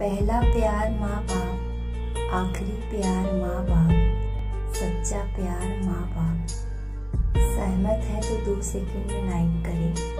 पहला प्यार माँ बाप, आखिरी प्यार माँ बाप, सच्चा प्यार माँ बाप। सहमत है तो 2 सेकंड में लाइक करें।